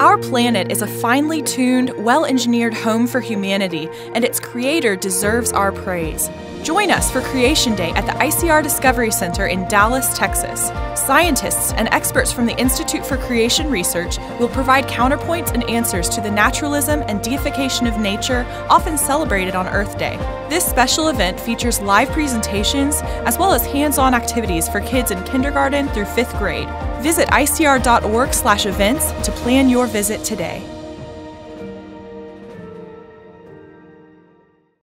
Our planet is a finely tuned, well-engineered home for humanity, and its creator deserves our praise. Join us for Creation Day at the ICR Discovery Center in Dallas, Texas. Scientists and experts from the Institute for Creation Research will provide counterpoints and answers to the naturalism and deification of nature often celebrated on Earth Day. This special event features live presentations as well as hands-on activities for kids in kindergarten through 5th grade. Visit icr.org/events to plan your visit today.